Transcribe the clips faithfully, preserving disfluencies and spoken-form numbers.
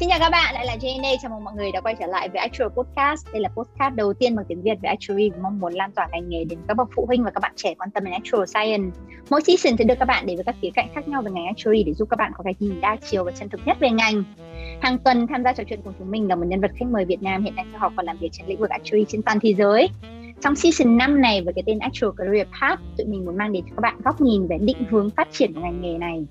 Xin chào các bạn, lại là giê en a. Chào mừng mọi người đã quay trở lại với Actuary Podcast. Đây là podcast đầu tiên bằng tiếng Việt về Actuary, mong muốn lan tỏa ngành nghề đến các bậc phụ huynh và các bạn trẻ quan tâm đến Actuary Science. Mỗi season sẽ đưa các bạn đến với các khía cạnh khác nhau về ngành Actuary để giúp các bạn có cái nhìn đa chiều và chân thực nhất về ngành. Hàng tuần tham gia trò chuyện cùng chúng mình là một nhân vật khách mời Việt Nam hiện đang theo học và làm việc trên lĩnh vực Actuary trên toàn thế giới. Trong season năm này với cái tên Actuary Career Path, tụi mình muốn mang đến cho các bạn góc nhìn về định hướng phát triển của ngành nghề này.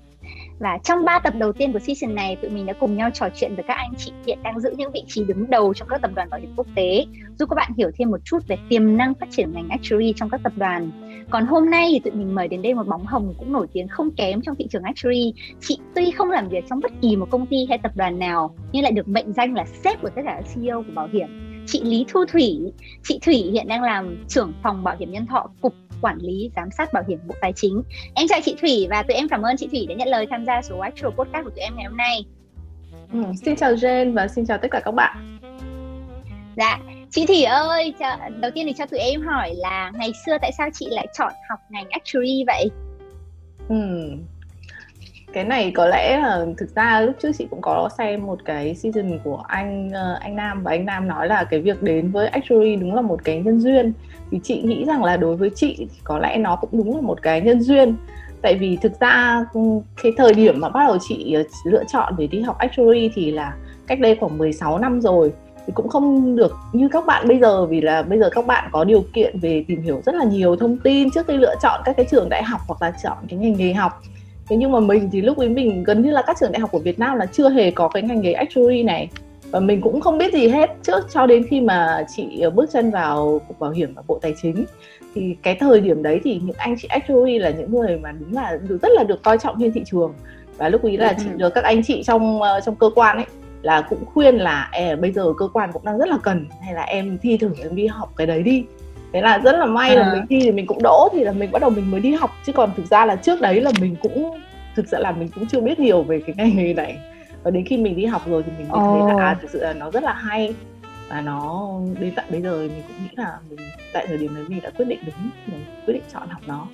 Và trong ba tập đầu tiên của season này, tụi mình đã cùng nhau trò chuyện với các anh chị hiện đang giữ những vị trí đứng đầu trong các tập đoàn bảo hiểm quốc tế, giúp các bạn hiểu thêm một chút về tiềm năng phát triển ngành Actuary trong các tập đoàn. Còn hôm nay thì tụi mình mời đến đây một bóng hồng cũng nổi tiếng không kém trong thị trường Actuary. Chị tuy không làm việc trong bất kỳ một công ty hay tập đoàn nào, nhưng lại được mệnh danh là sếp của tất cả xê i ô của bảo hiểm. Chị Lý Thu Thủy. Chị Thủy hiện đang làm trưởng phòng bảo hiểm nhân thọ, Cục Quản lý Giám sát Bảo hiểm, Bộ Tài chính. Em chào chị Thủy và tụi em cảm ơn chị Thủy đã nhận lời tham gia số Actuary Podcast của tụi em ngày hôm nay. Ừ, xin chào Jen và xin chào tất cả các bạn. Dạ, chị Thủy ơi, đầu tiên thì cho tụi em hỏi là ngày xưa tại sao chị lại chọn học ngành Actuary vậy? Ừ. Cái này có lẽ uh, thực ra lúc trước chị cũng có xem một cái season của anh uh, anh Nam, và anh Nam nói là cái việc đến với Actuary đúng là một cái nhân duyên. Thì chị nghĩ rằng là đối với chị thì có lẽ nó cũng đúng là một cái nhân duyên. Tại vì thực ra cái thời điểm mà bắt đầu chị uh, lựa chọn để đi học Actuary thì là cách đây khoảng mười sáu năm rồi. Thì cũng không được như các bạn bây giờ, vì là bây giờ các bạn có điều kiện về tìm hiểu rất là nhiều thông tin trước khi lựa chọn các cái trường đại học hoặc là chọn cái ngành nghề học. Thế nhưng mà mình thì lúc ấy mình gần như là các trường đại học của Việt Nam là chưa hề có cái ngành nghề Actuary này. Và mình cũng không biết gì hết trước cho đến khi mà chị bước chân vào Cục Bảo hiểm và Bộ Tài chính. Thì cái thời điểm đấy thì những anh chị Actuary là những người mà đúng là rất là được coi trọng trên thị trường. Và lúc ấy là chị được các anh chị trong trong cơ quan ấy là cũng khuyên là e, bây giờ cơ quan cũng đang rất là cần, hay là em thi thử em đi học cái đấy đi. Thế là rất là may là mình thi thì mình cũng đỗ, thì là mình bắt đầu mình mới đi học. Chứ còn thực ra là trước đấy là mình cũng thực sự là mình cũng chưa biết nhiều về cái ngành nghề này. Và đến khi mình đi học rồi thì mình mới thấy là à, thực sự là nó rất là hay. Và nó đến tận bây giờ mình cũng nghĩ là mình, tại thời điểm đấy mình đã quyết định đúng, mình quyết định chọn học nó.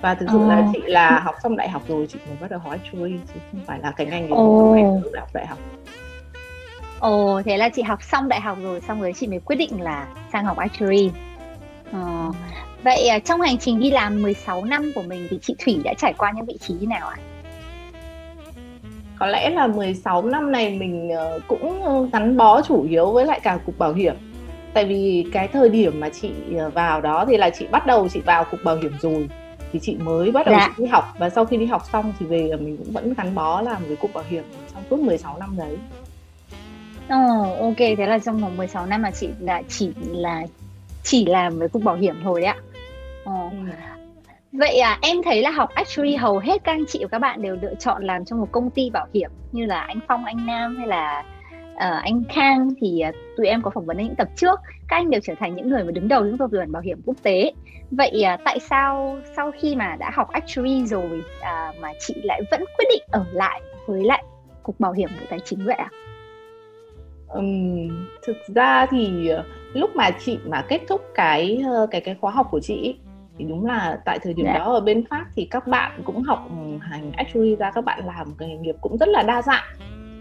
Và thực sự oh. là chị là học xong đại học rồi chị mới bắt đầu hỏi Actuary, chứ không phải là cái ngành nghề của em lúc học đại học. Ồ, oh, thế là chị học xong đại học rồi, xong rồi chị mới quyết định là sang học Actuary. Ờ, oh. Vậy trong hành trình đi làm mười sáu năm của mình thì chị Thủy đã trải qua những vị trí như nào ạ? Có lẽ là mười sáu năm này mình cũng gắn bó chủ yếu với lại cả Cục Bảo hiểm. Tại vì cái thời điểm mà chị vào đó thì là chị bắt đầu chị vào Cục Bảo hiểm rồi. Thì chị mới bắt đầu dạ. đi học, và sau khi đi học xong thì về mình cũng vẫn gắn bó làm với Cục Bảo hiểm trong suốt mười sáu năm đấy. Ồ, oh, ok, thế là trong vòng mười sáu năm mà chị đã chỉ là chỉ làm với Cục Bảo hiểm thôi đấy ạ. Ờ. Ừ. Vậy à, em thấy là học Actuary hầu hết các anh chị và các bạn đều lựa chọn làm trong một công ty bảo hiểm, như là anh Phong, anh Nam hay là uh, anh Khang. Thì uh, tụi em có phỏng vấn những tập trước, các anh đều trở thành những người mà đứng đầu những tập đoàn bảo hiểm quốc tế. Vậy uh, tại sao sau khi mà đã học Actuary rồi uh, mà chị lại vẫn quyết định ở lại với lại Cục Bảo hiểm Bộ Tài chính vậy ạ? À? Um, thực ra thì lúc mà chị mà kết thúc cái cái cái khóa học của chị ý, thì đúng là tại thời điểm yeah. đó ở bên Pháp thì các bạn cũng học hành Actuary ra, các bạn làm nghề nghiệp cũng rất là đa dạng.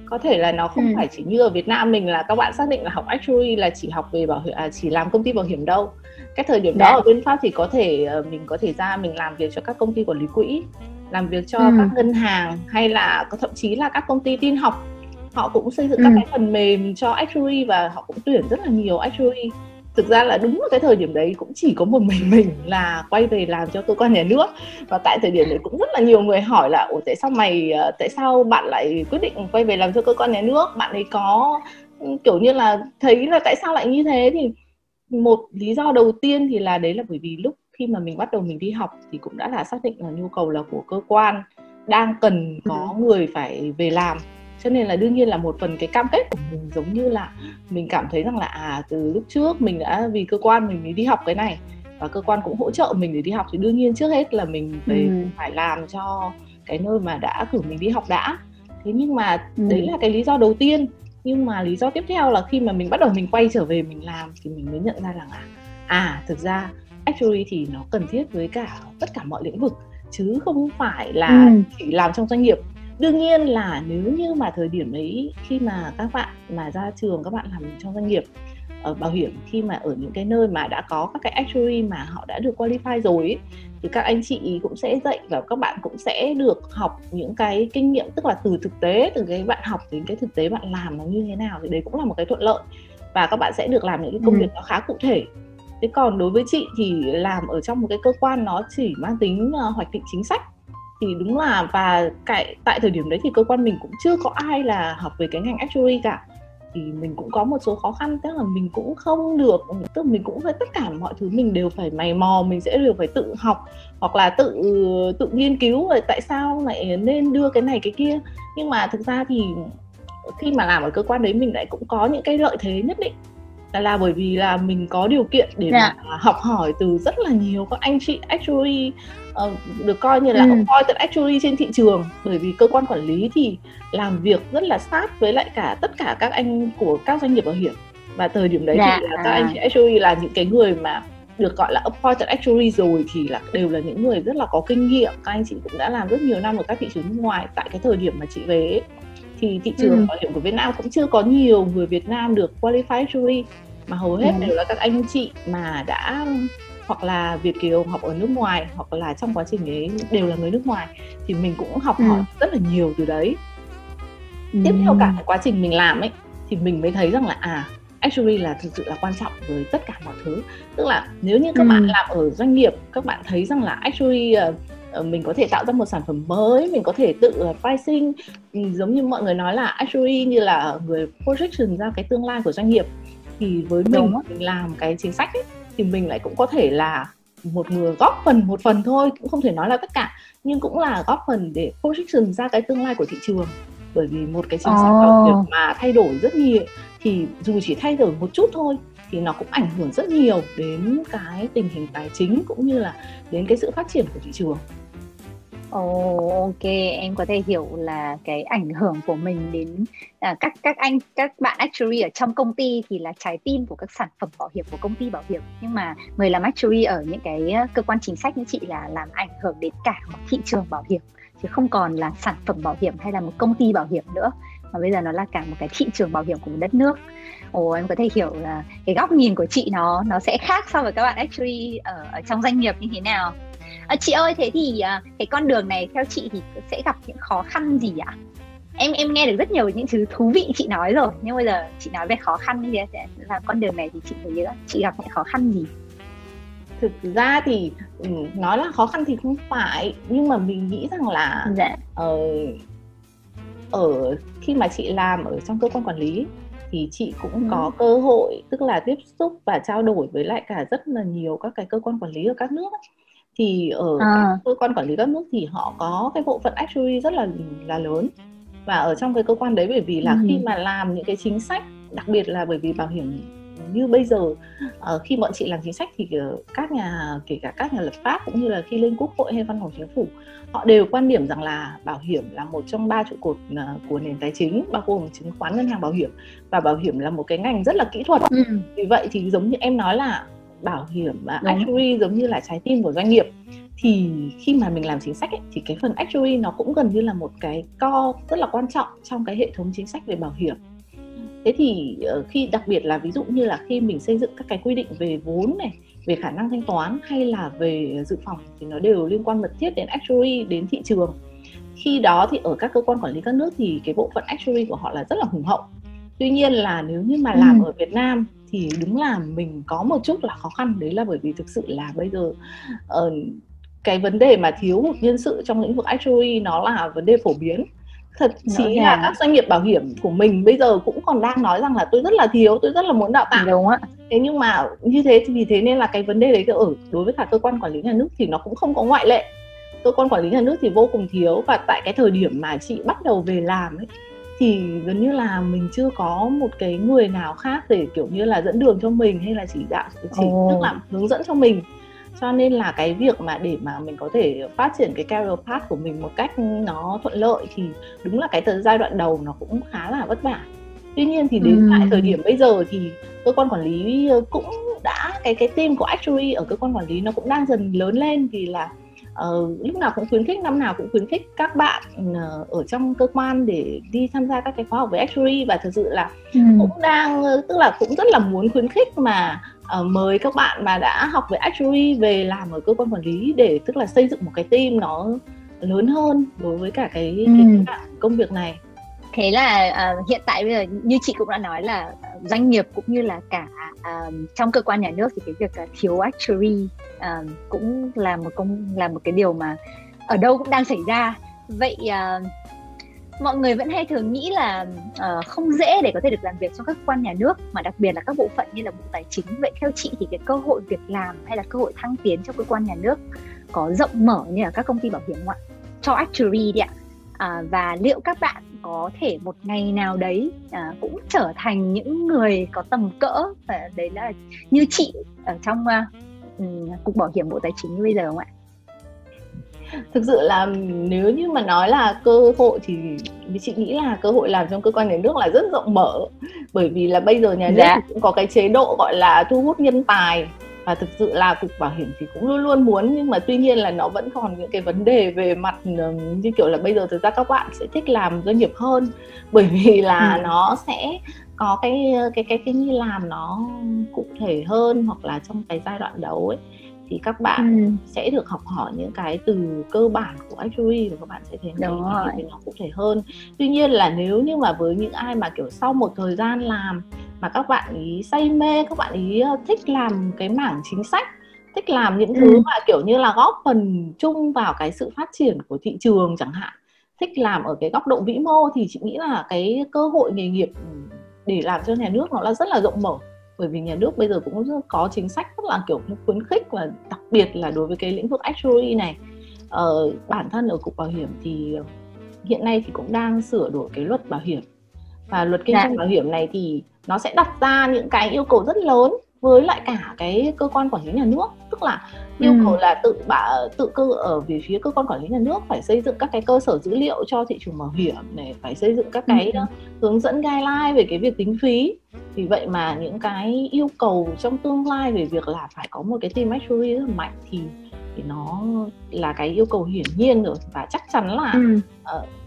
Có thể là nó không ừ. phải chỉ như ở Việt Nam mình là các bạn xác định là học Actuary là chỉ học về bảo hiểm, à, chỉ làm công ty bảo hiểm đâu. Cái thời điểm yeah. đó ở bên Pháp thì có thể mình có thể ra mình làm việc cho các công ty quản lý quỹ, làm việc cho ừ. các ngân hàng, hay là thậm chí là các công ty tin học. Họ cũng xây dựng ừ. các cái phần mềm cho Actuary và họ cũng tuyển rất là nhiều Actuary. Thực ra là đúng là cái thời điểm đấy cũng chỉ có một mình mình là quay về làm cho cơ quan nhà nước. Và tại thời điểm đấy cũng rất là nhiều người hỏi là ủa tại sao mày, tại sao bạn lại quyết định quay về làm cho cơ quan nhà nước? Bạn ấy có kiểu như là thấy là tại sao lại như thế? Thì một lý do đầu tiên thì là đấy là bởi vì lúc khi mà mình bắt đầu mình đi học thì cũng đã là xác định là nhu cầu là của cơ quan đang cần có ừ. người phải về làm. Cho nên là đương nhiên là một phần cái cam kết của mình giống như là mình cảm thấy rằng là à, từ lúc trước mình đã vì cơ quan mình mới đi học cái này, và cơ quan cũng hỗ trợ mình để đi học, thì đương nhiên trước hết là mình phải, ừ. phải làm cho cái nơi mà đã cử mình đi học đã. Thế nhưng mà ừ. đấy là cái lý do đầu tiên. Nhưng mà lý do tiếp theo là khi mà mình bắt đầu mình quay trở về mình làm thì mình mới nhận ra rằng là à, thực ra Actuary thì nó cần thiết với cả tất cả mọi lĩnh vực, chứ không phải là ừ. chỉ làm trong doanh nghiệp. Đương nhiên là nếu như mà thời điểm đấy khi mà các bạn mà ra trường, các bạn làm trong doanh nghiệp ở bảo hiểm, khi mà ở những cái nơi mà đã có các cái actuary mà họ đã được qualify rồi ấy, thì các anh chị cũng sẽ dạy và các bạn cũng sẽ được học những cái kinh nghiệm, tức là từ thực tế, từ cái bạn học đến cái thực tế bạn làm nó như thế nào, thì đấy cũng là một cái thuận lợi và các bạn sẽ được làm những cái công việc nó khá cụ thể. Thế còn đối với chị thì làm ở trong một cái cơ quan nó chỉ mang tính hoạch định chính sách, thì đúng là và cái, tại thời điểm đấy thì cơ quan mình cũng chưa có ai là học về cái ngành actuary cả, thì mình cũng có một số khó khăn, tức là mình cũng không được, tức là mình cũng phải tất cả mọi thứ mình đều phải mày mò, mình sẽ đều phải tự học hoặc là tự tự nghiên cứu về tại sao lại nên đưa cái này cái kia. Nhưng mà thực ra thì khi mà làm ở cơ quan đấy mình lại cũng có những cái lợi thế nhất định, là bởi vì là mình có điều kiện để yeah. mà học hỏi từ rất là nhiều các anh chị actuary, uh, được coi như là mm. appointed actuary trên thị trường, bởi vì cơ quan quản lý thì làm việc rất là sát với lại cả tất cả các anh của các doanh nghiệp bảo hiểm, và thời điểm đấy yeah. thì là các anh chị actuary là những cái người mà được gọi là appointed actuary rồi, thì là đều là những người rất là có kinh nghiệm, các anh chị cũng đã làm rất nhiều năm ở các thị trường nước ngoài. Tại cái thời điểm mà chị về ấy, thì thị trường ừ. bảo hiểm của Việt Nam cũng chưa có nhiều người Việt Nam được qualify actuary, mà hầu hết ừ. đều là các anh chị mà đã hoặc là Việt kiều học ở nước ngoài, hoặc là trong quá trình ấy đều là người nước ngoài, thì mình cũng học hỏi ừ. rất là nhiều từ đấy. ừ. Tiếp theo cả quá trình mình làm ấy thì mình mới thấy rằng là à, actuary là thực sự là quan trọng với tất cả mọi thứ. Tức là nếu như các ừ. bạn làm ở doanh nghiệp, các bạn thấy rằng là actuary mình có thể tạo ra một sản phẩm mới, mình có thể tự pricing, giống như mọi người nói là actuary như là người projection ra cái tương lai của doanh nghiệp, thì với mình, mình làm cái chính sách ấy, thì mình lại cũng có thể là một người góp phần, một phần thôi, cũng không thể nói là tất cả, nhưng cũng là góp phần để projection ra cái tương lai của thị trường. Bởi vì một cái chính sách bảo hiểm mà thay đổi rất nhiều, thì dù chỉ thay đổi một chút thôi thì nó cũng ảnh hưởng rất nhiều đến cái tình hình tài chính cũng như là đến cái sự phát triển của thị trường. Oh, ok, em có thể hiểu là cái ảnh hưởng của mình đến à, các các anh các bạn actuary ở trong công ty thì là trái tim của các sản phẩm bảo hiểm của công ty bảo hiểm, nhưng mà người làm actuary ở những cái cơ quan chính sách như chị là làm ảnh hưởng đến cả một thị trường bảo hiểm, chứ không còn là sản phẩm bảo hiểm hay là một công ty bảo hiểm nữa, mà bây giờ nó là cả một cái thị trường bảo hiểm của một đất nước. Ồ, em có thể hiểu là cái góc nhìn của chị nó nó sẽ khác so với các bạn actuary ở, ở trong doanh nghiệp như thế nào. À, chị ơi, thế thì cái con đường này theo chị thì sẽ gặp những khó khăn gì ạ? À? Em em nghe được rất nhiều những thứ thú vị chị nói rồi, nhưng bây giờ chị nói về khó khăn như thế là con đường này thì chị thấy chị gặp những khó khăn gì? Thực ra thì nói là khó khăn thì không phải, nhưng mà mình nghĩ rằng là dạ. ờ, ở khi mà chị làm ở trong cơ quan quản lý thì chị cũng có ừ. cơ hội, tức là tiếp xúc và trao đổi với lại cả rất là nhiều các cái cơ quan quản lý ở các nước ấy. Thì ở à. cơ quan quản lý các nước thì họ có cái bộ phận actuary rất là là lớn, và ở trong cái cơ quan đấy, bởi vì là ừ. khi mà làm những cái chính sách, đặc biệt là bởi vì bảo hiểm như bây giờ khi bọn chị làm chính sách thì các nhà kể cả các nhà lập pháp cũng như là khi lên Quốc hội hay Văn phòng Chính phủ, họ đều quan điểm rằng là bảo hiểm là một trong ba trụ cột của nền tài chính, bao gồm chứng khoán, ngân hàng, bảo hiểm, và bảo hiểm là một cái ngành rất là kỹ thuật. ừ. Vì vậy thì giống như em nói là bảo hiểm và actuary giống như là trái tim của doanh nghiệp, thì khi mà mình làm chính sách ấy, thì cái phần actuary nó cũng gần như là một cái core rất là quan trọng trong cái hệ thống chính sách về bảo hiểm. Thế thì khi đặc biệt là ví dụ như là khi mình xây dựng các cái quy định về vốn này, về khả năng thanh toán hay là về dự phòng thì nó đều liên quan mật thiết đến actuary, đến thị trường. Khi đó thì ở các cơ quan quản lý các nước thì cái bộ phận actuary của họ là rất là hùng hậu. Tuy nhiên là nếu như mà làm ừ. ở Việt Nam thì đúng là mình có một chút là khó khăn, đấy là bởi vì thực sự là bây giờ uh, cái vấn đề mà thiếu hụt nhân sự trong lĩnh vực actuary nó là vấn đề phổ biến. Thậm chí là à. các doanh nghiệp bảo hiểm của mình bây giờ cũng còn đang nói rằng là tôi rất là thiếu, tôi rất là muốn đào tạo. Đúng ạ. Thế nhưng mà như thế thì vì thế nên là cái vấn đề đấy ở đối với cả cơ quan quản lý nhà nước thì nó cũng không có ngoại lệ. Cơ quan quản lý nhà nước thì vô cùng thiếu, và tại cái thời điểm mà chị bắt đầu về làm ấy thì gần như là mình chưa có một cái người nào khác để kiểu như là dẫn đường cho mình hay là chỉ đạo, chỉ oh. tức là hướng dẫn cho mình. Cho nên là cái việc mà để mà mình có thể phát triển cái career path của mình một cách nó thuận lợi thì đúng là cái giai đoạn đầu nó cũng khá là vất vả. Tuy nhiên thì đến tại ừ. thời điểm bây giờ thì cơ quan quản lý cũng đã, cái cái team của actuary ở cơ quan quản lý nó cũng đang dần lớn lên, vì là Uh, lúc nào cũng khuyến khích, năm nào cũng khuyến khích các bạn uh, ở trong cơ quan để đi tham gia các cái khóa học về actuary, và thực sự là ừ. cũng đang tức là cũng rất là muốn khuyến khích mà uh, mời các bạn mà đã học về actuary về làm ở cơ quan quản lý để tức là xây dựng một cái team nó lớn hơn đối với cả cái, ừ. cái, cái công việc này. Thế là uh, hiện tại bây giờ như chị cũng đã nói là doanh nghiệp cũng như là cả uh, trong cơ quan nhà nước thì cái việc uh, thiếu actuary uh, cũng là một công là một cái điều mà ở đâu cũng đang xảy ra. Vậy uh, mọi người vẫn hay thường nghĩ là uh, không dễ để có thể được làm việc trong các cơ quan nhà nước, mà đặc biệt là các bộ phận như là Bộ Tài chính. Vậy theo chị thì cái cơ hội việc làm hay là cơ hội thăng tiến trong cơ quan nhà nước có rộng mở như là các công ty bảo hiểm không ạ? Cho actuary đi ạ. À, và liệu các bạn có thể một ngày nào đấy à, cũng trở thành những người có tầm cỡ à, đấy là như chị ở trong à, um, Cục Bảo hiểm Bộ Tài chính như bây giờ không ạ? Thực sự là nếu như mà nói là cơ hội thì chị nghĩ là cơ hội làm trong cơ quan nhà nước là rất rộng mở, bởi vì là bây giờ nhà nước dạ. cũng có cái chế độ gọi là thu hút nhân tài. Và thực sự là Cục Bảo hiểm thì cũng luôn luôn muốn, nhưng mà tuy nhiên là nó vẫn còn những cái vấn đề về mặt như kiểu là bây giờ thực ra các bạn sẽ thích làm doanh nghiệp hơn, bởi vì là ừ. nó sẽ có cái cái cái cái như làm nó cụ thể hơn, hoặc là trong cái giai đoạn đầu ấy thì các bạn ừ. sẽ được học hỏi những cái từ cơ bản của actuary và các bạn sẽ thấy cái nó cụ thể hơn. Tuy nhiên là nếu như mà với những ai mà kiểu sau một thời gian làm mà các bạn ý say mê, các bạn ý thích làm cái mảng chính sách, thích làm những thứ ừ. mà kiểu như là góp phần chung vào cái sự phát triển của thị trường chẳng hạn, thích làm ở cái góc độ vĩ mô, thì chị nghĩ là cái cơ hội nghề nghiệp để làm cho nhà nước nó là rất là rộng mở. Bởi vì nhà nước bây giờ cũng có chính sách rất là kiểu khuyến khích, và đặc biệt là đối với cái lĩnh vực actuary này. Ờ, bản thân ở Cục Bảo hiểm thì hiện nay thì cũng đang sửa đổi cái luật bảo hiểm, và luật kinh doanh bảo hiểm này thì nó sẽ đặt ra những cái yêu cầu rất lớn với lại cả cái cơ quan quản lý nhà nước, tức là yêu cầu ừ. là tự bảo, tự cơ ở về phía cơ quan quản lý nhà nước phải xây dựng các cái cơ sở dữ liệu cho thị trường bảo hiểm này, phải xây dựng các cái ừ. hướng dẫn guideline về cái việc tính phí. Vì vậy mà những cái yêu cầu trong tương lai về việc là phải có một cái team actuary rất là mạnh thì, thì nó là cái yêu cầu hiển nhiên rồi, và chắc chắn là ừ.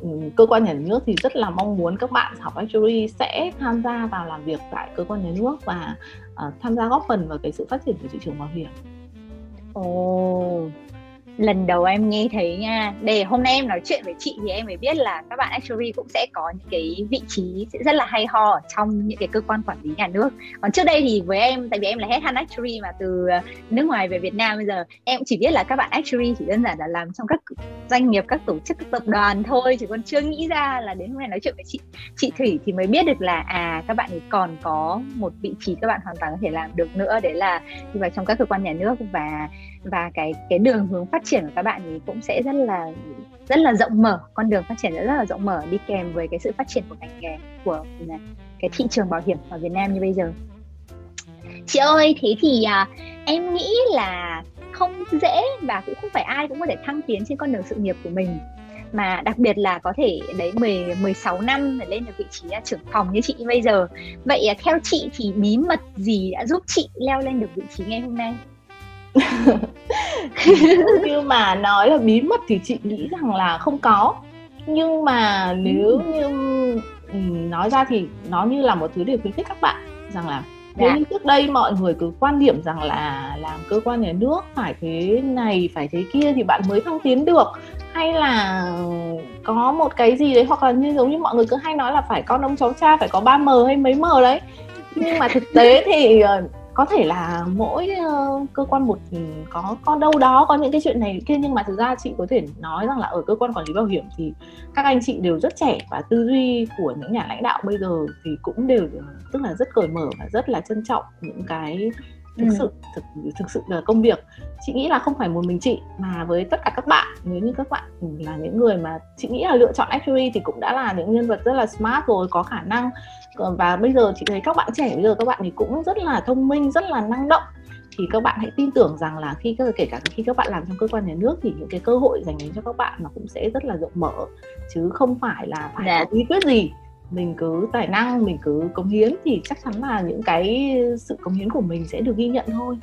uh, cơ quan nhà nước thì rất là mong muốn các bạn học actuary sẽ tham gia vào làm việc tại cơ quan nhà nước và uh, tham gia góp phần vào cái sự phát triển của thị trường bảo hiểm. Ồ, lần đầu em nghe thấy nha. Để hôm nay em nói chuyện với chị thì em mới biết là các bạn actuary cũng sẽ có những cái vị trí sẽ rất là hay ho ở trong những cái cơ quan quản lý nhà nước. Còn trước đây thì với em, tại vì em là headhunt actuary mà từ nước ngoài về Việt Nam, bây giờ em cũng chỉ biết là các bạn actuary chỉ đơn giản là làm trong các doanh nghiệp, các tổ chức, các tập đoàn thôi, chứ còn chưa nghĩ ra là đến hôm nay nói chuyện với chị chị Thủy thì mới biết được là à, các bạn ấy còn có một vị trí các bạn hoàn toàn có thể làm được nữa, đấy là đi vào trong các cơ quan nhà nước, và và cái cái đường hướng phát triển của các bạn thì cũng sẽ rất là rất là rộng mở, con đường phát triển rất là rộng mở đi kèm với cái sự phát triển của ngành nghề, của cái thị trường bảo hiểm ở Việt Nam như bây giờ. Chị ơi, thế thì à, em nghĩ là không dễ và cũng không phải ai cũng có thể thăng tiến trên con đường sự nghiệp của mình, mà đặc biệt là có thể đấy mười, mười sáu năm để lên được vị trí trưởng phòng như chị bây giờ. Vậy à, theo chị thì bí mật gì đã giúp chị leo lên được vị trí ngày hôm nay? Như mà nói là bí mật thì chị nghĩ rằng là không có, nhưng mà nếu như nói ra thì nó như là một thứ để khuyến khích các bạn rằng là nếu như trước đây mọi người cứ quan điểm rằng là làm cơ quan nhà nước phải thế này phải thế kia thì bạn mới thăng tiến được, hay là có một cái gì đấy, hoặc là như giống như mọi người cứ hay nói là phải con ông cháu cha, phải có ba mờ hay mấy mờ đấy, nhưng mà thực tế thì có thể là mỗi uh, cơ quan một có có đâu đó có những cái chuyện này kia, nhưng mà thực ra chị có thể nói rằng là ở cơ quan quản lý bảo hiểm thì các anh chị đều rất trẻ, và tư duy của những nhà lãnh đạo bây giờ thì cũng đều tức là rất cởi mở và rất là trân trọng những cái thực ừ. sự thực, thực sự là công việc. Chị nghĩ là không phải một mình chị mà với tất cả các bạn, nếu như các bạn là những người mà chị nghĩ là lựa chọn actuary thì cũng đã là những nhân vật rất là smart rồi, có khả năng. Và bây giờ chị thấy các bạn trẻ bây giờ các bạn thì cũng rất là thông minh, rất là năng động, thì các bạn hãy tin tưởng rằng là khi kể cả khi các bạn làm trong cơ quan nhà nước thì những cái cơ hội dành đến cho các bạn nó cũng sẽ rất là rộng mở, chứ không phải là phải yeah. có bí quyết gì. Mình cứ tài năng, mình cứ cống hiến thì chắc chắn là những cái sự cống hiến của mình sẽ được ghi nhận thôi.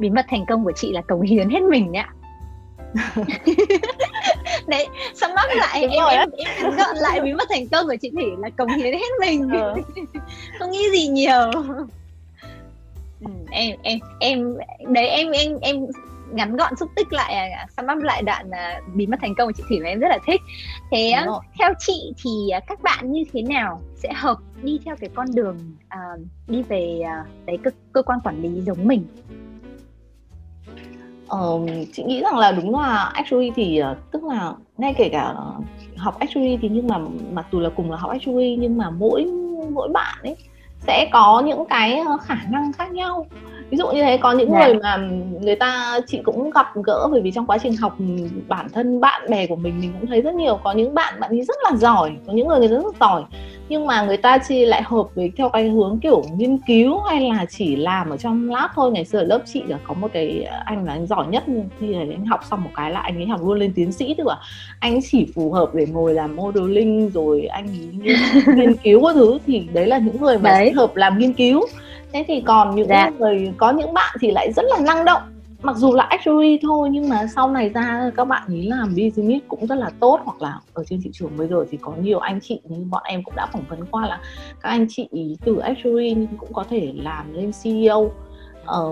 Bí mật thành công của chị là cống hiến hết mình đấy ạ. Đấy, sum up lại em, em, em gọn lại bí mật thành công của chị Thủy là cống hiến hết mình, ừ. Không nghĩ gì nhiều. Ừ, em em em đấy em em em ngắn gọn xúc tích lại, sum up lại đoạn bí mật thành công của chị Thủy mà em rất là thích. Thế theo chị thì các bạn như thế nào sẽ hợp đi theo cái con đường uh, đi về uh, đấy cơ, cơ quan quản lý giống mình? Ờ, chị nghĩ rằng là đúng là actuary thì uh, tức là ngay kể cả uh, học actuary thì nhưng mà mặc dù là cùng là học actuary nhưng mà mỗi mỗi bạn ấy sẽ có những cái khả năng khác nhau. Ví dụ như thế, có những yeah. người mà người ta chị cũng gặp gỡ, bởi vì trong quá trình học bản thân bạn bè của mình mình cũng thấy rất nhiều, có những bạn bạn ấy rất là giỏi, có những người người rất là giỏi nhưng mà người ta chỉ lại hợp với theo cái hướng kiểu nghiên cứu hay là chỉ làm ở trong lab thôi. Ngày xưa ở lớp chị là có một cái anh là anh giỏi nhất, khi anh học xong một cái là anh ấy học luôn lên tiến sĩ, tức là anh chỉ phù hợp để ngồi làm modeling rồi anh ấy nghiên cứu các thứ, thì đấy là những người mà đấy. Hợp làm nghiên cứu. Thế thì còn những dạ. người, có những bạn thì lại rất là năng động, mặc dù là actuary thôi nhưng mà sau này ra các bạn ý làm business cũng rất là tốt, hoặc là ở trên thị trường bây giờ thì có nhiều anh chị như bọn em cũng đã phỏng vấn qua là các anh chị ý từ actuary nhưng cũng có thể làm lên xê i ô. ờ,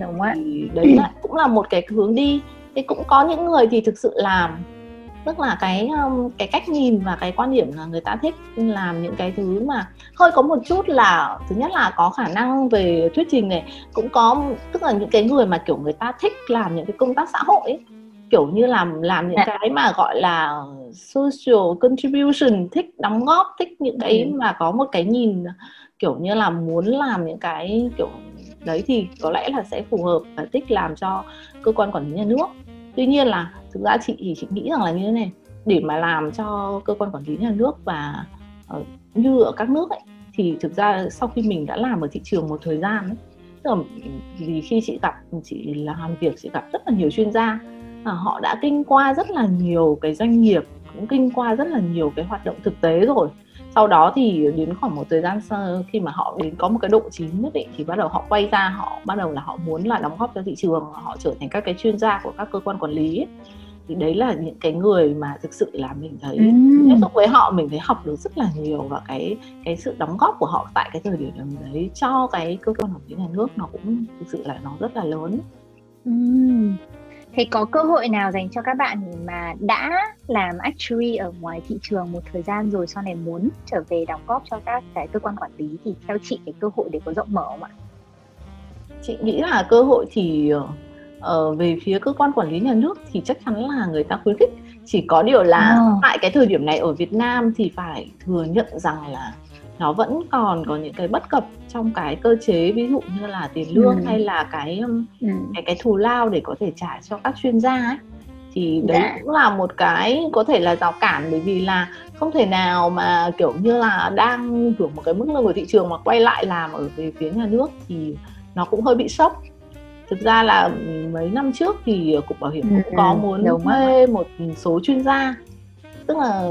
Đúng ạ. Đấy là, cũng là một cái hướng đi. Thế cũng có những người thì thực sự làm, tức là cái cái cách nhìn và cái quan điểm là người ta thích làm những cái thứ mà hơi có một chút là thứ nhất là có khả năng về thuyết trình này, cũng có tức là những cái người mà kiểu người ta thích làm những cái công tác xã hội ấy, kiểu như làm làm những cái mà gọi là social contribution, thích đóng góp, thích những cái mà có một cái nhìn kiểu như là muốn làm những cái kiểu đấy thì có lẽ là sẽ phù hợp và thích làm cho cơ quan quản lý nhà nước. Tuy nhiên là thực ra chị thì chị nghĩ rằng là như thế này, để mà làm cho cơ quan quản lý nhà nước và uh, như ở các nước ấy, thì thực ra sau khi mình đã làm ở thị trường một thời gian ấy, tức là vì khi chị gặp chị làm việc chị gặp rất là nhiều chuyên gia, à, họ đã kinh qua rất là nhiều cái doanh nghiệp, cũng kinh qua rất là nhiều cái hoạt động thực tế rồi. Sau đó thì đến khoảng một thời gian sau, khi mà họ đến có một cái độ chín nhất định thì bắt đầu họ quay ra, họ bắt đầu là họ muốn là đóng góp cho thị trường, họ trở thành các cái chuyên gia của các cơ quan quản lý ấy. Thì đấy là những cái người mà thực sự là mình thấy tiếp xúc với họ mình thấy học được rất là nhiều, và cái cái sự đóng góp của họ tại cái thời điểm đấy cho cái cơ quan quản lý nhà nước nó cũng thực sự là nó rất là lớn. Uhm. Thế có cơ hội nào dành cho các bạn mà đã làm actuary ở ngoài thị trường một thời gian rồi sau này muốn trở về đóng góp cho các cái cơ quan quản lý thì theo chị cái cơ hội để có rộng mở không ạ? Chị nghĩ là cơ hội thì uh, về phía cơ quan quản lý nhà nước thì chắc chắn là người ta khuyến khích. Chỉ có điều là oh. tại cái thời điểm này ở Việt Nam thì phải thừa nhận rằng là nó vẫn còn có những cái bất cập trong cái cơ chế, ví dụ như là tiền lương ừ. hay là cái, ừ. cái cái thù lao để có thể trả cho các chuyên gia ấy. Thì đấy Đã. cũng là một cái có thể là rào cản, bởi vì là không thể nào mà kiểu như là đang hưởng một cái mức lương của thị trường mà quay lại làm ở về phía nhà nước thì nó cũng hơi bị sốc. Thực ra là mấy năm trước thì Cục Bảo hiểm cũng ừ. có muốn thuê một số chuyên gia, tức là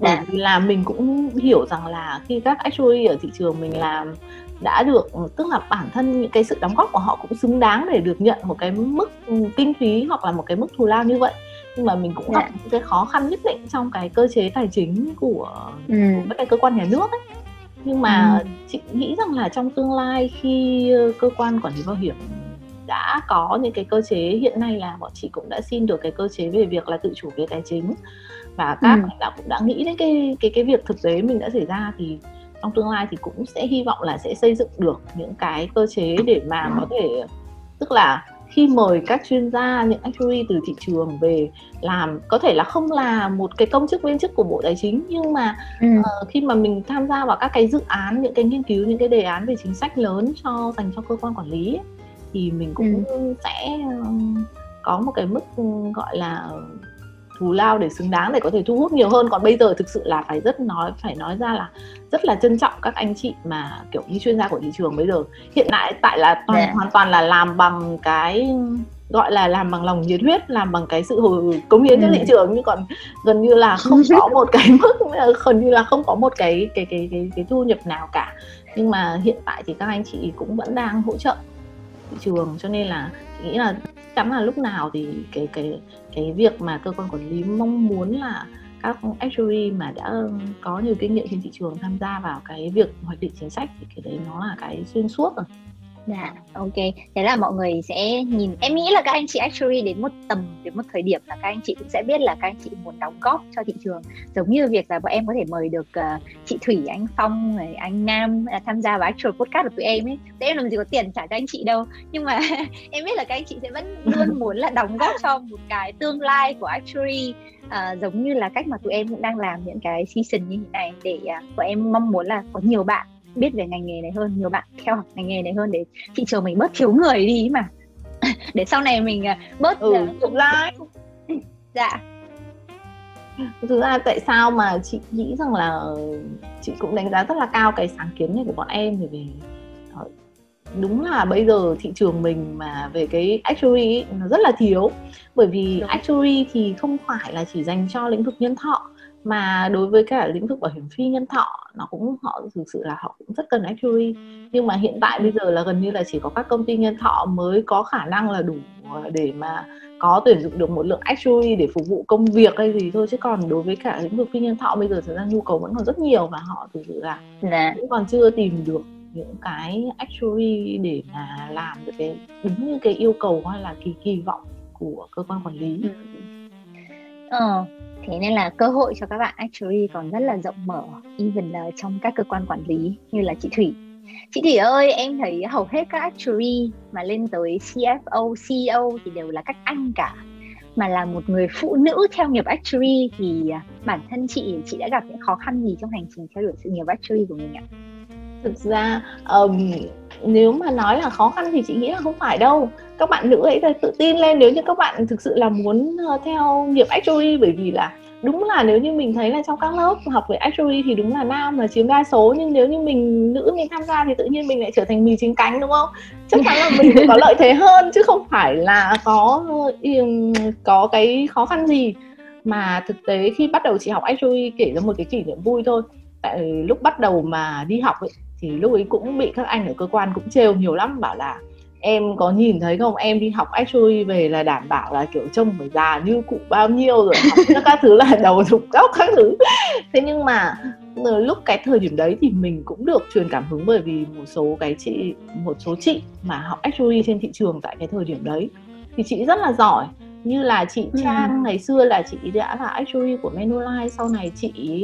bởi vì là mình cũng hiểu rằng là khi các actuary ở thị trường mình làm đã được, tức là bản thân những cái sự đóng góp của họ cũng xứng đáng để được nhận một cái mức kinh phí hoặc là một cái mức thù lao như vậy. Nhưng mà mình cũng gặp những cái khó khăn nhất định trong cái cơ chế tài chính của, ừ. của các cơ quan nhà nước ấy. Nhưng mà ừ. chị nghĩ rằng là trong tương lai khi cơ quan quản lý bảo hiểm đã có những cái cơ chế, hiện nay là bọn chị cũng đã xin được cái cơ chế về việc là tự chủ về tài chính, và các lãnh đạo cũng đã nghĩ đến cái cái cái việc thực tế mình đã xảy ra, thì trong tương lai thì cũng sẽ hy vọng là sẽ xây dựng được những cái cơ chế để mà có thể, tức là khi mời các chuyên gia, những actuary từ thị trường về làm, có thể là không là một cái công chức viên chức của Bộ Tài chính, nhưng mà ừ. uh, khi mà mình tham gia vào các cái dự án, những cái nghiên cứu, những cái đề án về chính sách lớn cho dành cho cơ quan quản lý ấy, thì mình cũng ừ. sẽ có một cái mức gọi là thù lao để xứng đáng để có thể thu hút nhiều hơn. Còn bây giờ thực sự là phải rất nói phải nói ra là rất là trân trọng các anh chị mà kiểu như chuyên gia của thị trường bây giờ, hiện tại tại là toàn, yeah. hoàn toàn là làm bằng cái gọi là làm bằng lòng nhiệt huyết, làm bằng cái sự cống hiến cho thị trường, nhưng còn gần như là không có một cái mức gần như là không có một cái cái cái cái, cái thu nhập nào cả. Nhưng mà hiện tại thì các anh chị cũng vẫn đang hỗ trợ thị trường, cho nên là chị nghĩ là chắn là lúc nào thì cái cái cái việc mà cơ quan quản lý mong muốn là các actuary mà đã có nhiều kinh nghiệm trên thị trường tham gia vào cái việc hoạch định chính sách thì cái đấy nó là cái xuyên suốt rồi. Dạ, ok. Thế là mọi người sẽ nhìn, em nghĩ là các anh chị actuary đến một tầm, đến một thời điểm là các anh chị cũng sẽ biết là các anh chị muốn đóng góp cho thị trường. Giống như việc là bọn em có thể mời được uh, chị Thủy, anh Phong, anh Nam uh, tham gia vào Actuary Podcast của tụi em ấy. Tụi em làm gì có tiền trả cho anh chị đâu. Nhưng mà em biết là các anh chị sẽ vẫn luôn muốn là đóng góp cho một cái tương lai của actuary. À, giống như là cách mà tụi em cũng đang làm những cái season như thế này để à, bọn em mong muốn là có nhiều bạn biết về ngành nghề này hơn, nhiều bạn theo học ngành nghề này hơn để thị trường mình bớt thiếu người đi mà để sau này mình à, bớt ừ, uh, tương lai. Dạ. Thực ra tại sao mà chị nghĩ rằng là chị cũng đánh giá rất là cao cái sáng kiến này của bọn em thì về đúng là bây giờ thị trường mình mà về cái actuary nó rất là thiếu, bởi vì đúng. Actuary thì không phải là chỉ dành cho lĩnh vực nhân thọ mà đối với cả lĩnh vực bảo hiểm phi nhân thọ nó cũng họ thực sự là họ cũng rất cần actuary, nhưng mà hiện tại bây giờ là gần như là chỉ có các công ty nhân thọ mới có khả năng là đủ để mà có tuyển dụng được một lượng actuary để phục vụ công việc hay gì thôi, chứ còn đối với cả lĩnh vực phi nhân thọ bây giờ thực ra nhu cầu vẫn còn rất nhiều và họ thực sự là cũng còn chưa tìm được những cái actuary để mà làm được cái đúng như cái yêu cầu hay là kỳ kỳ vọng của cơ quan quản lý. Ờ, thế nên là cơ hội cho các bạn actuary còn rất là rộng mở, even là trong các cơ quan quản lý như là chị Thủy. Chị Thủy ơi, em thấy hầu hết các actuary mà lên tới C F O, C E O thì đều là các anh cả. Mà là một người phụ nữ theo nghiệp actuary thì bản thân chị, chị đã gặp những khó khăn gì trong hành trình theo đuổi sự nghiệp actuary của mình ạ? Thực ra um, nếu mà nói là khó khăn thì chị nghĩ là không phải đâu. Các bạn nữ ấy tự tin lên nếu như các bạn thực sự là muốn theo nghiệp actuary, bởi vì là đúng là nếu như mình thấy là trong các lớp học về actuary thì đúng là nam là chiếm đa số, nhưng nếu như mình nữ mình tham gia thì tự nhiên mình lại trở thành mì chính cánh, đúng không? Chắc chắn là mình có lợi thế hơn chứ không phải là có có cái khó khăn gì. Mà thực tế khi bắt đầu chị học actuary, kể ra một cái kỷ niệm vui thôi. Tại lúc bắt đầu mà đi học ấy thì lúc ấy cũng bị các anh ở cơ quan cũng trêu nhiều lắm, bảo là em có nhìn thấy không, em đi học actuary về là đảm bảo là kiểu trông phải già như cụ bao nhiêu rồi, học các thứ là đầu rụng tóc các thứ. Thế nhưng mà lúc cái thời điểm đấy thì mình cũng được truyền cảm hứng bởi vì một số cái chị một số chị mà học actuary trên thị trường tại cái thời điểm đấy thì chị rất là giỏi, như là chị Trang ngày xưa là chị đã là actuary của ManuLife, sau này chị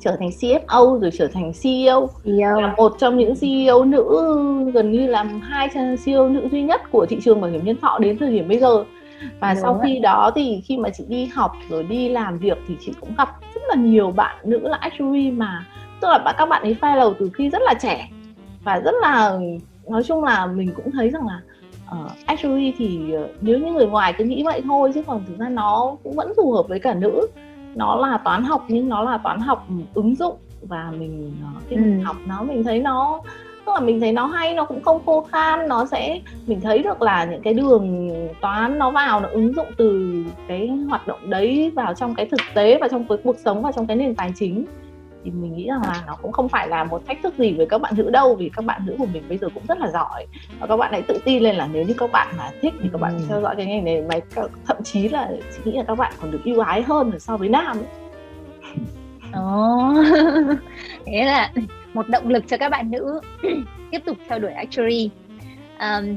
trở thành C F O rồi trở thành C E O, yeah. Là một trong những C E O nữ, gần như là hai C E O nữ duy nhất của thị trường bảo hiểm nhân thọ đến thời điểm bây giờ. Và đúng sau khi vậy. Đó thì khi mà chị đi học rồi đi làm việc thì chị cũng gặp rất là nhiều bạn nữ là actuary, mà tức là các bạn ấy fellow từ khi rất là trẻ và rất là, nói chung là mình cũng thấy rằng là Uh, actuary thì nếu như người ngoài cứ nghĩ vậy thôi, chứ còn thực ra nó cũng vẫn phù hợp với cả nữ. Nó là toán học nhưng nó là toán học ứng dụng, và mình khi mình ừ. học nó mình thấy nó tức là mình thấy nó hay, nó cũng không khô khan, nó sẽ mình thấy được là những cái đường toán nó vào, nó ứng dụng từ cái hoạt động đấy vào trong cái thực tế và trong cái cuộc sống và trong cái nền tài chính, thì mình nghĩ rằng là nó cũng không phải là một thách thức gì với các bạn nữ đâu, vì các bạn nữ của mình bây giờ cũng rất là giỏi và các bạn hãy tự tin lên là nếu như các bạn mà thích thì các bạn ừ. theo dõi cái ngành này, mà thậm chí là chị nghĩ là các bạn còn được ưu ái hơn so với nam ấy. Oh. Thế là một động lực cho các bạn nữ tiếp tục theo đuổi actuary. Um,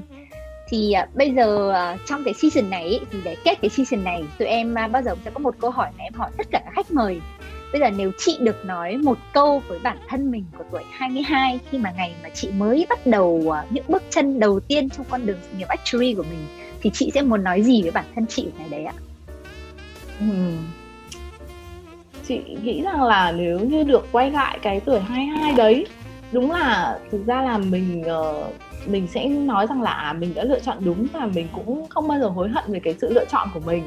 thì bây giờ trong cái season này, thì để kết cái season này, tụi em bao giờ sẽ có một câu hỏi mà em hỏi tất cả các khách mời. Bây giờ nếu chị được nói một câu với bản thân mình của tuổi hai mươi hai, khi mà ngày mà chị mới bắt đầu những bước chân đầu tiên trong con đường sự nghiệp actuary của mình, thì chị sẽ muốn nói gì với bản thân chị ngày đấy ạ? uhm. Chị nghĩ rằng là nếu như được quay lại cái tuổi hai mươi hai đấy, đúng là thực ra là mình mình sẽ nói rằng là mình đã lựa chọn đúng và mình cũng không bao giờ hối hận về cái sự lựa chọn của mình.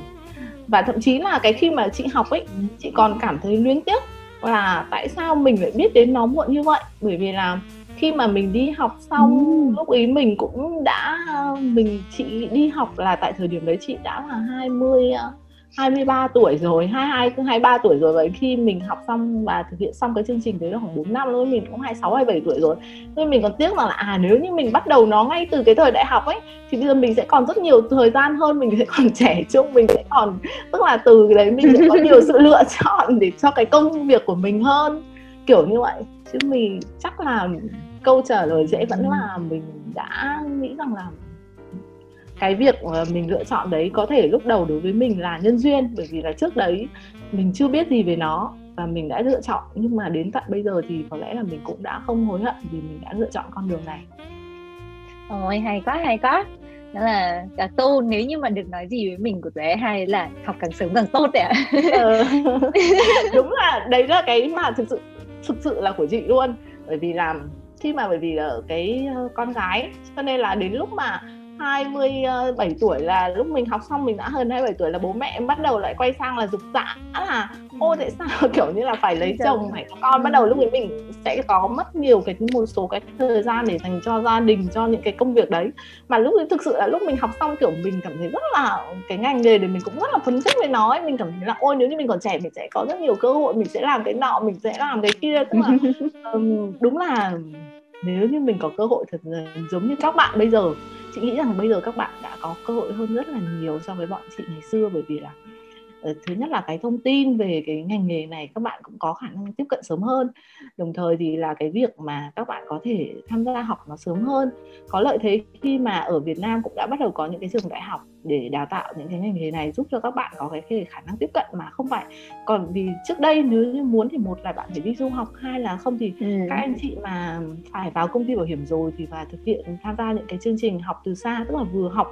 Và thậm chí là cái khi mà chị học ấy, chị còn cảm thấy luyến tiếc là tại sao mình lại biết đến nó muộn như vậy. Bởi vì là khi mà mình đi học xong, ừ. lúc ý mình cũng đã, mình chị đi học là tại thời điểm đấy chị đã là 20, hai mươi ba tuổi rồi, hai mươi hai, hai mươi ba tuổi rồi, và khi mình học xong và thực hiện xong cái chương trình đấy là khoảng bốn năm thôi, mình cũng hai mươi sáu, hai mươi bảy tuổi rồi. Nên mình còn tiếc rằng là à nếu như mình bắt đầu nó ngay từ cái thời đại học ấy thì bây giờ mình sẽ còn rất nhiều thời gian hơn, mình sẽ còn trẻ trung, mình sẽ còn, tức là từ đấy mình sẽ có nhiều sự lựa chọn để cho cái công việc của mình hơn, kiểu như vậy. Chứ mình chắc là câu trả lời dễ vẫn là mình đã nghĩ rằng là cái việc mình lựa chọn đấy có thể lúc đầu đối với mình là nhân duyên, bởi vì là trước đấy mình chưa biết gì về nó và mình đã lựa chọn, nhưng mà đến tận bây giờ thì có lẽ là mình cũng đã không hối hận vì mình đã lựa chọn con đường này. Ôi hay quá, hay quá. Đó là cả câu nếu như mà được nói gì với mình của tụi em hai là học càng sớm càng tốt đấy ạ. Ừ. Đúng là đấy là cái mà thực sự thực sự là của chị luôn, bởi vì là khi mà bởi vì là cái con gái cho nên là đến lúc mà hai mươi bảy tuổi là lúc mình học xong, mình đã hơn hai mươi bảy tuổi là bố mẹ em bắt đầu lại quay sang là giục giã là ô tại sao kiểu như là phải lấy chồng, phải có con. Bắt đầu lúc ấy mình sẽ có mất nhiều cái một số cái thời gian để dành cho gia đình, cho những cái công việc đấy. Mà lúc ấy thực sự là lúc mình học xong kiểu mình cảm thấy rất là cái ngành nghề để mình cũng rất là phấn khích với nó ấy. Mình cảm thấy là ôi nếu như mình còn trẻ mình sẽ có rất nhiều cơ hội, mình sẽ làm cái nọ, mình sẽ làm cái kia. Tức là um, đúng là nếu như mình có cơ hội thật là giống như các bạn bây giờ, chị nghĩ rằng bây giờ các bạn đã có cơ hội hơn rất là nhiều so với bọn chị ngày xưa, bởi vì là thứ nhất là cái thông tin về cái ngành nghề này các bạn cũng có khả năng tiếp cận sớm hơn, đồng thời thì là cái việc mà các bạn có thể tham gia học nó sớm hơn. Có lợi thế khi mà ở Việt Nam cũng đã bắt đầu có những cái trường đại học để đào tạo những cái ngành nghề này, giúp cho các bạn có cái khả năng tiếp cận mà không phải còn vì trước đây nếu như muốn thì một là bạn phải đi du học, hai là không thì ừ. các anh chị mà phải vào công ty bảo hiểm rồi thì phải thực hiện tham gia những cái chương trình học từ xa, tức là vừa học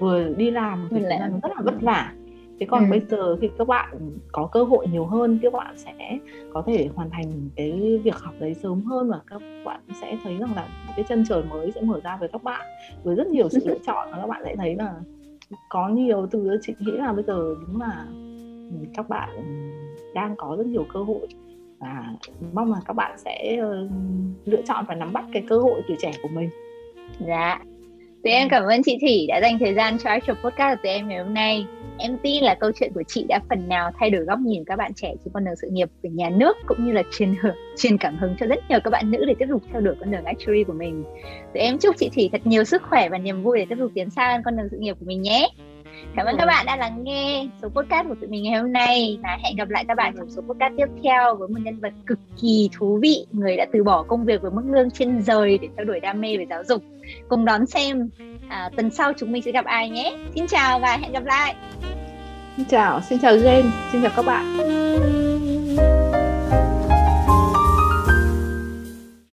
vừa đi làm thì là nó rất là vất vả. Thế còn ừ. bây giờ khi các bạn có cơ hội nhiều hơn, các bạn sẽ có thể hoàn thành cái việc học đấy sớm hơn và các bạn sẽ thấy rằng là cái chân trời mới sẽ mở ra với các bạn, với rất nhiều sự lựa chọn mà các bạn sẽ thấy là có nhiều từ. Chị nghĩ là bây giờ đúng là các bạn đang có rất nhiều cơ hội và mong là các bạn sẽ lựa chọn và nắm bắt cái cơ hội tuổi trẻ của mình. Dạ. Tụi em cảm ơn chị Thủy đã dành thời gian cho Actuary Podcast của tụi em ngày hôm nay. Em tin là câu chuyện của chị đã phần nào thay đổi góc nhìn các bạn trẻ trên con đường sự nghiệp của nhà nước, cũng như là truyền hưởng, truyền cảm hứng cho rất nhiều các bạn nữ để tiếp tục theo đuổi con đường Actuary của mình. Tụi em chúc chị Thủy thật nhiều sức khỏe và niềm vui để tiếp tục tiến xa con đường sự nghiệp của mình nhé. Cảm ơn các bạn đã lắng nghe số podcast của tụi mình ngày hôm nay và hẹn gặp lại các bạn trong số podcast tiếp theo với một nhân vật cực kỳ thú vị, người đã từ bỏ công việc với mức lương trên trời để theo đuổi đam mê về giáo dục. Cùng đón xem à, tuần sau chúng mình sẽ gặp ai nhé. Xin chào và hẹn gặp lại. Xin chào, xin chào Jane, xin chào các bạn.